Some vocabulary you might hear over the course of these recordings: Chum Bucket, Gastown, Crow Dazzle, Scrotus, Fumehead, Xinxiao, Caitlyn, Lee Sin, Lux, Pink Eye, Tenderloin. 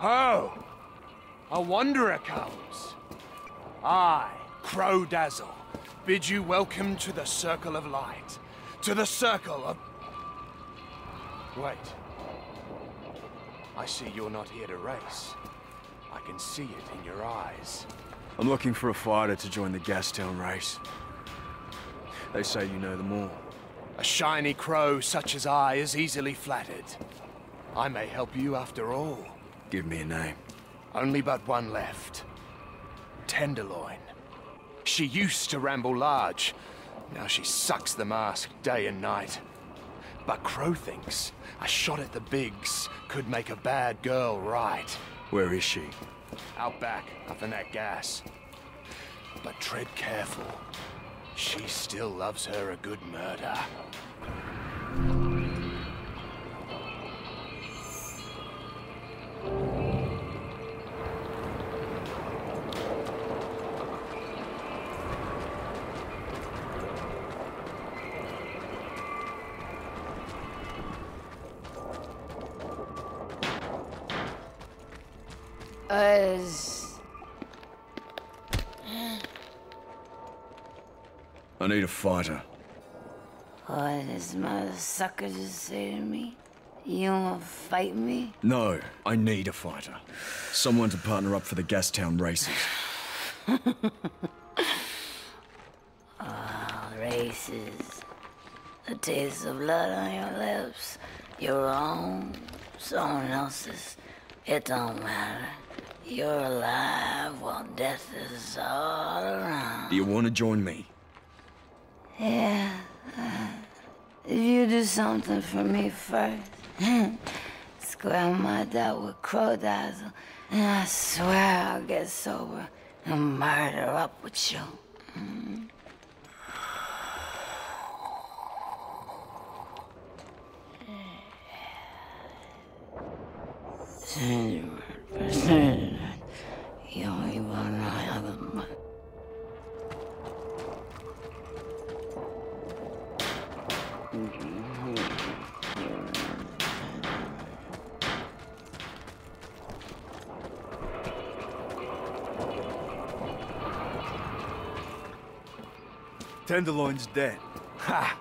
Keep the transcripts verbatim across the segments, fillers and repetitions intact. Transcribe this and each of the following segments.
Oh, a wanderer comes. I, Crow Dazzle, bid you welcome to the Circle of Light. To the Circle of... Wait. I see you're not here to race. I can see it in your eyes. I'm looking for a fighter to join the Gastown race. They say you know them all. A shiny crow such as I is easily flattered. I may help you after all. Give me a name. Only but one left. Tenderloin. She used to ramble large. Now she sucks the mask day and night. But Crow thinks a shot at the bigs could make a bad girl right. Where is she? Out back, up in that gas. But tread careful. She still loves her a good murder. Uh... I need a fighter. What is my sucker just say to me? You won't fight me? No, I need a fighter. Someone to partner up for the Gastown races. Ah, oh, races. The taste of blood on your lips. Your own, someone else's. It don't matter. You're alive while death is all around. Do you want to join me? Yeah. Uh, if you do something for me first, square my doubt with Crow Dazzle, and I swear I'll get sober and murder up with you. Mm. Anyway, you only want to have a month. Tenderloin's dead. Ha!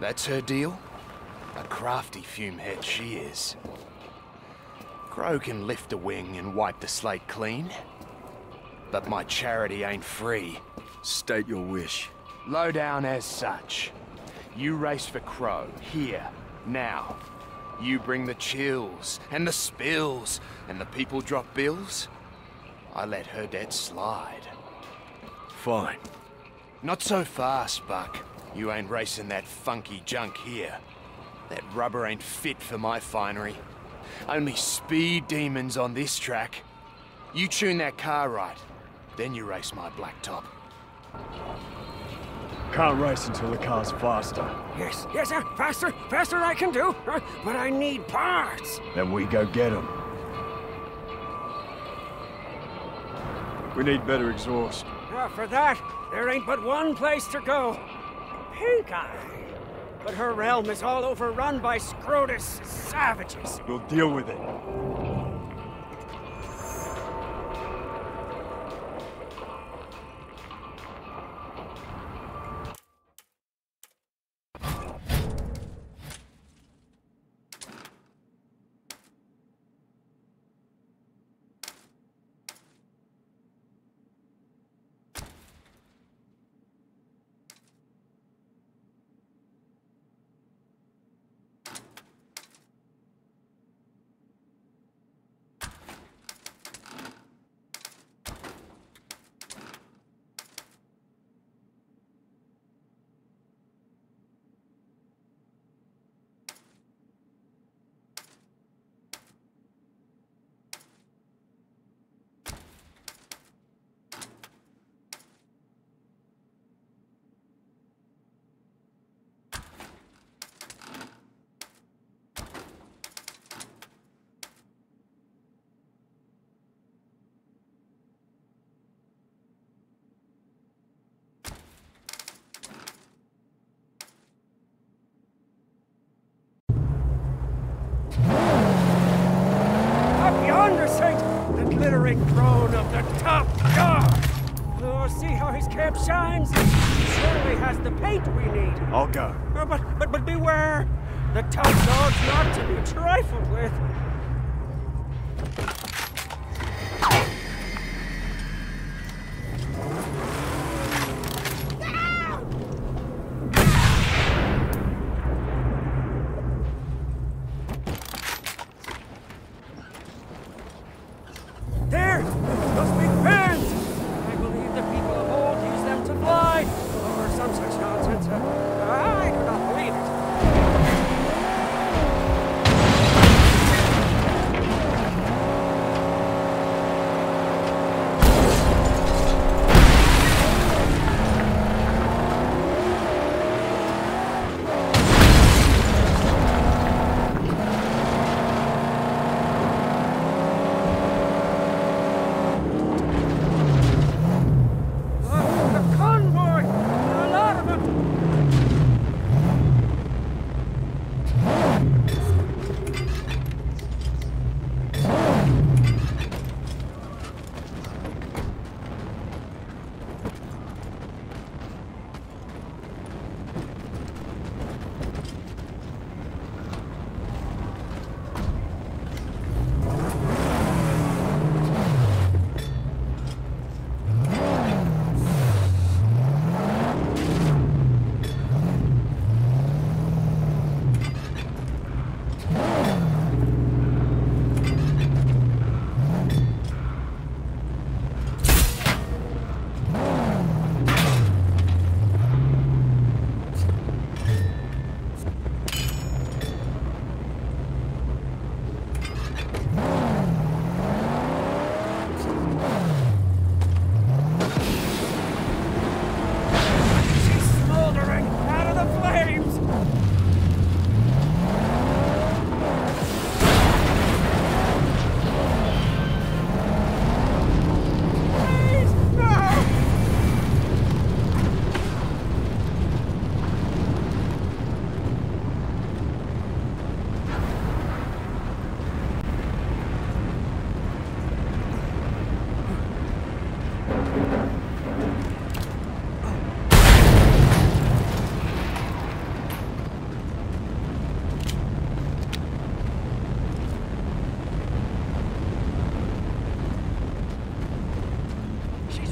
That's her deal? A crafty fumehead she is. Crow can lift a wing and wipe the slate clean. But my charity ain't free. State your wish. Low down as such. You race for Crow, here, now. You bring the chills, and the spills, and the people drop bills. I let her debt slide. Fine. Not so fast, Buck. You ain't racing that funky junk here. That rubber ain't fit for my finery. Only speed demons on this track. You tune that car right, then you race my blacktop. Can't race until the car's faster. Yes, yes, sir. Faster, faster I can do, but I need parts. Then we go get them. We need better exhaust. Uh, for that, there ain't but one place to go. Pink Eye. But her realm is all overrun by Scrotus savages. We'll deal with it. sacred and glittering throne of the top god. Oh, see how his cape shines? He surely has the paint we need. All gone. Oh, but, but, but beware! The top god's not to be trifled with.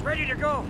Ready to go.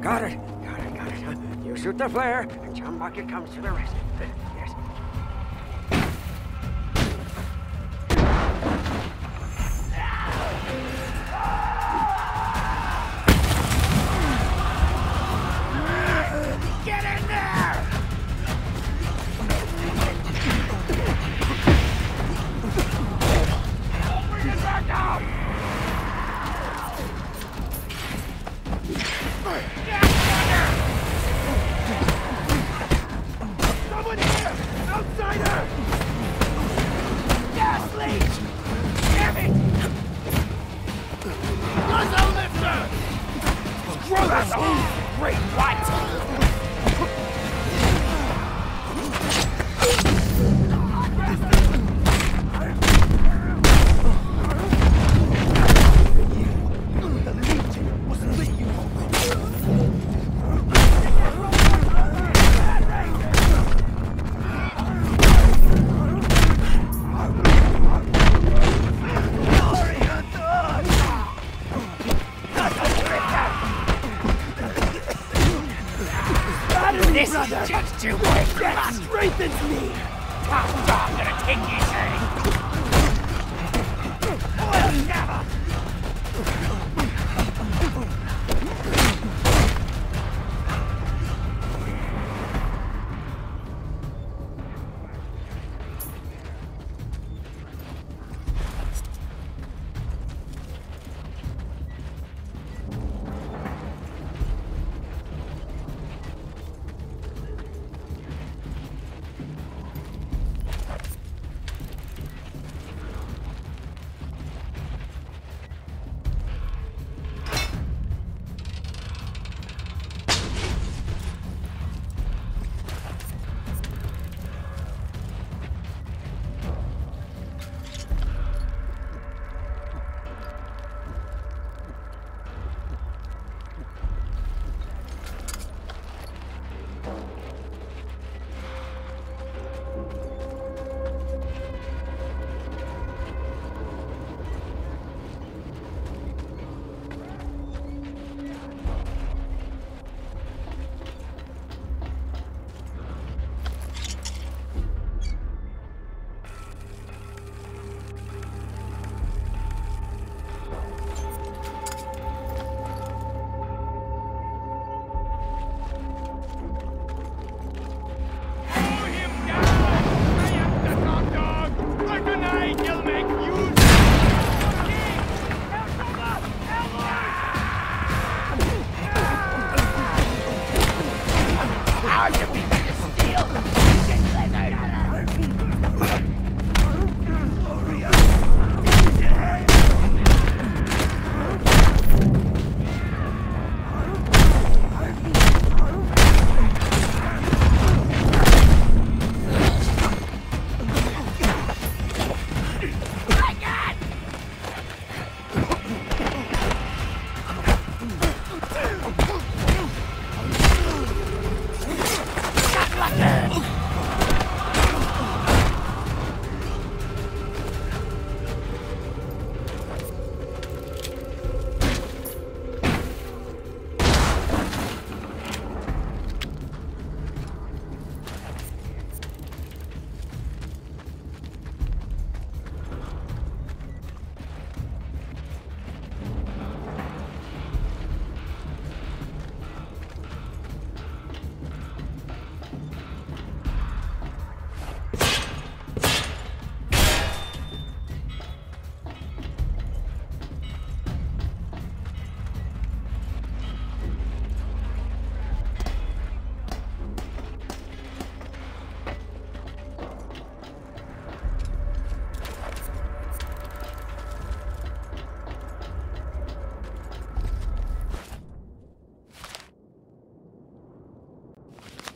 Got it, got it, got it. You shoot the flare, and Chum Bucket comes to the rescue. Yes. Someone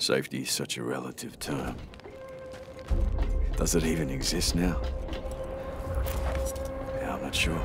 Safety is such a relative term. Does it even exist now? Yeah, I'm not sure.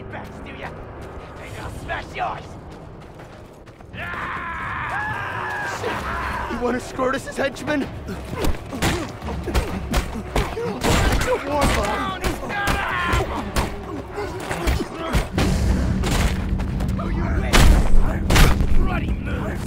trade backs, do ya? Maybe I'll smash yours! Shit! You want a Scrotus' henchman? It's a war bomb! Oh, you win! Bloody move!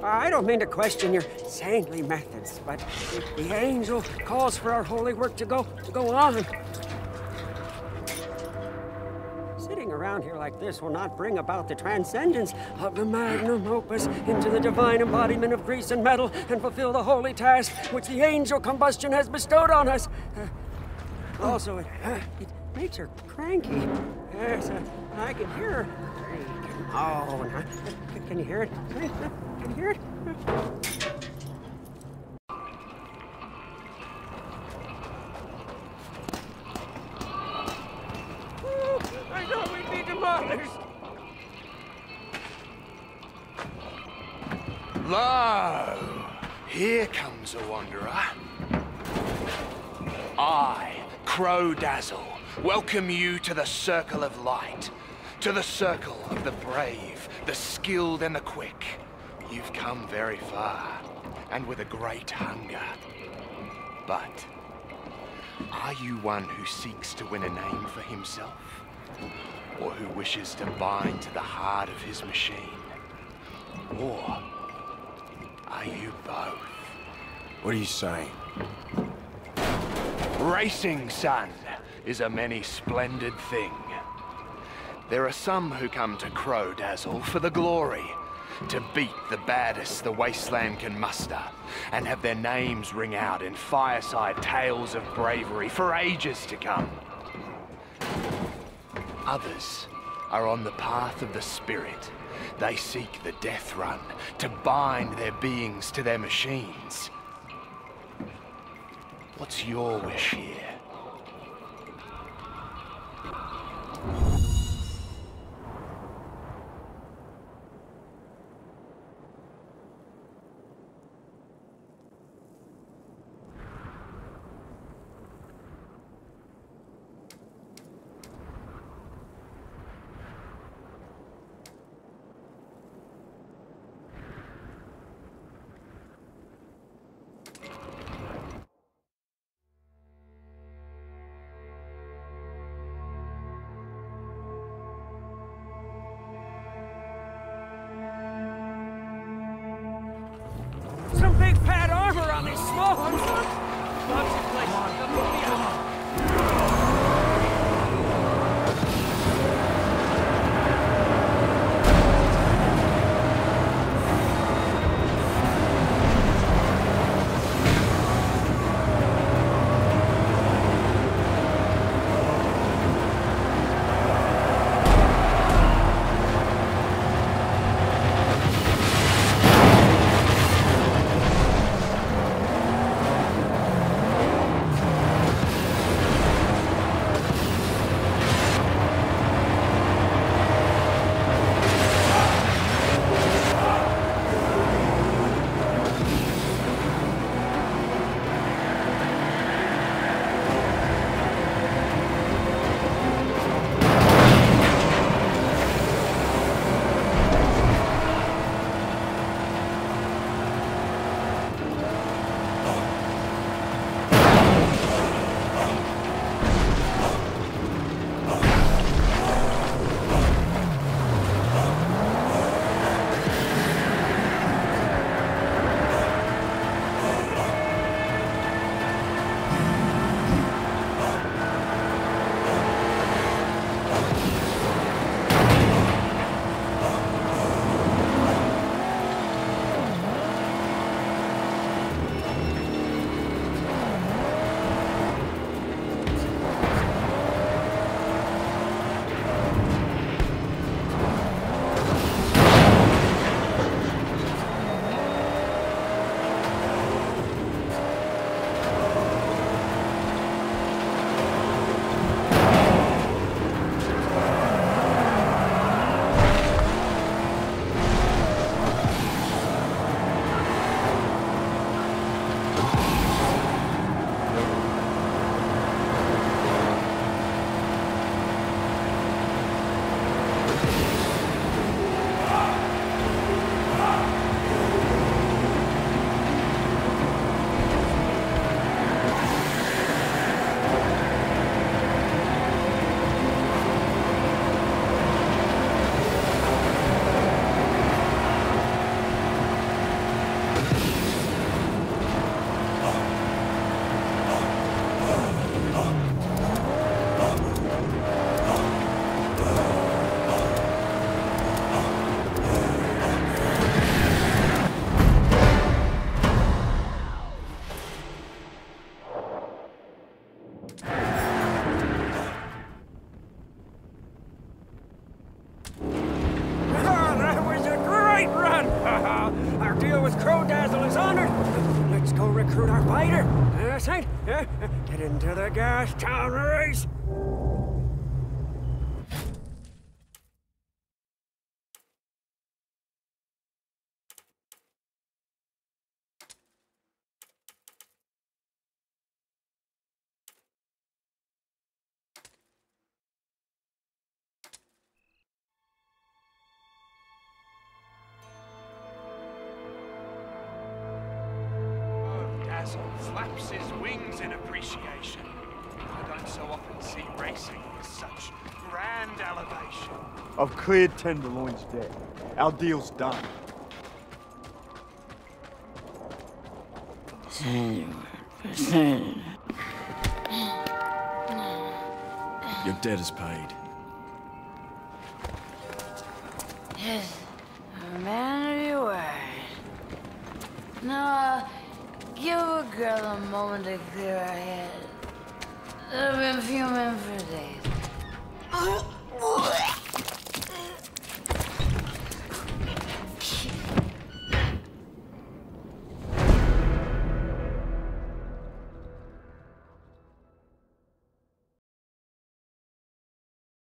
I don't mean to question your saintly methods, but the angel calls for our holy work to go to go on. Sitting around here like this will not bring about the transcendence of the magnum opus into the divine embodiment of grease and metal and fulfill the holy task which the angel combustion has bestowed on us. Uh, also, it, uh, it makes her cranky. Yes, uh, I can hear her. Oh, no. Can you hear it? Can you hear it? I thought we'd be demolished. Lo! Here comes a wanderer. I, Crow Dazzle, welcome you to the Circle of Light. To the circle of the brave, the skilled and the quick. You've come very far, and with a great hunger. But, are you one who seeks to win a name for himself? Or who wishes to bind to the heart of his machine? Or, are you both? What are you saying? Racing, son, is a many splendid thing. There are some who come to Crow Dazzle for the glory, to beat the baddest the wasteland can muster, and have their names ring out in fireside tales of bravery for ages to come. Others are on the path of the spirit. They seek the death run to bind their beings to their machines. What's your wish here? go recruit our fighter. That's it. Get into the Gastown race. Flaps his wings in appreciation. I don't so often see racing with such grand elevation. I've cleared Tenderloin's debt. Our deal's done. Your debt is paid. Yes, a man of your word. No, uh, give a girl a moment to clear her head. I've been fuming for days.